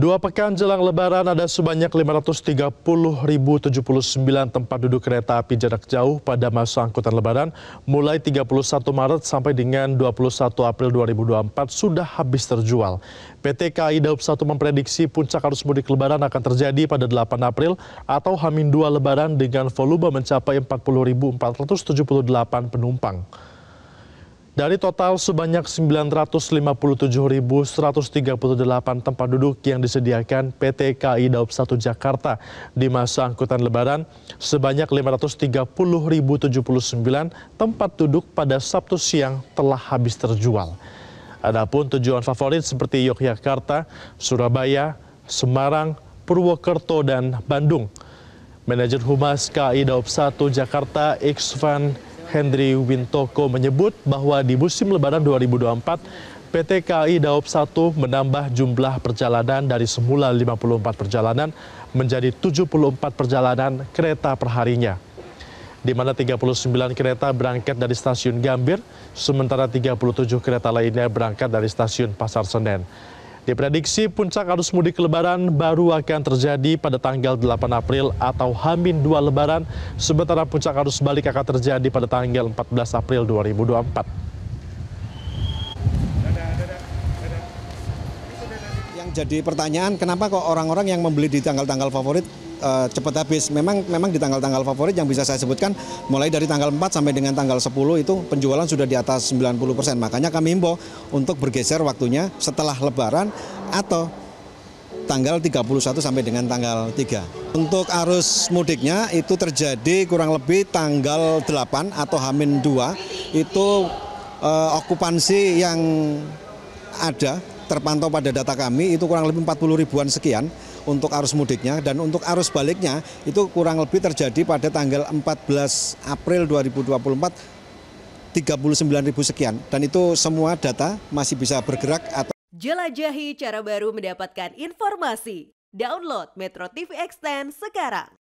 Dua pekan jelang Lebaran ada sebanyak 530.079 tempat duduk kereta api jarak jauh pada masa angkutan Lebaran mulai 31 Maret sampai dengan 21 April 2024 sudah habis terjual. PT KAI Daop 1 memprediksi puncak arus mudik Lebaran akan terjadi pada 8 April atau H-2 Lebaran dengan volume mencapai 40.478 penumpang. Dari total sebanyak 957.138 tempat duduk yang disediakan PT KAI Daop 1 Jakarta di masa angkutan Lebaran, sebanyak 530.079 tempat duduk pada Sabtu siang telah habis terjual. Adapun tujuan favorit seperti Yogyakarta, Surabaya, Semarang, Purwokerto, dan Bandung. Manajer Humas KAI Daop 1 Jakarta, Iksvan Henry Wintoko menyebut bahwa di musim Lebaran 2024, PT KAI Daop 1 menambah jumlah perjalanan dari semula 54 perjalanan menjadi 74 perjalanan kereta perharinya. Di mana 39 kereta berangkat dari stasiun Gambir, sementara 37 kereta lainnya berangkat dari stasiun Pasar Senen. Diprediksi puncak arus mudik Lebaran baru akan terjadi pada tanggal 8 April atau H-2 Lebaran, sementara puncak arus balik akan terjadi pada tanggal 14 April 2024. Yang jadi pertanyaan, kenapa kok orang-orang yang membeli di tanggal-tanggal favorit cepat habis? Memang di tanggal-tanggal favorit yang bisa saya sebutkan, mulai dari tanggal 4 sampai dengan tanggal 10 itu penjualan sudah di atas 90%. Makanya kami himbau untuk bergeser waktunya setelah Lebaran atau tanggal 31 sampai dengan tanggal 3. Untuk arus mudiknya itu terjadi kurang lebih tanggal 8 atau H-2 itu okupansi yang ada terpantau pada data kami itu kurang lebih 40.000-an sekian untuk arus mudiknya, dan untuk arus baliknya itu kurang lebih terjadi pada tanggal 14 April 2024 39.000 sekian, dan itu semua data masih bisa bergerak atau jelajahi cara baru mendapatkan informasi. Download Metro TV Extend sekarang.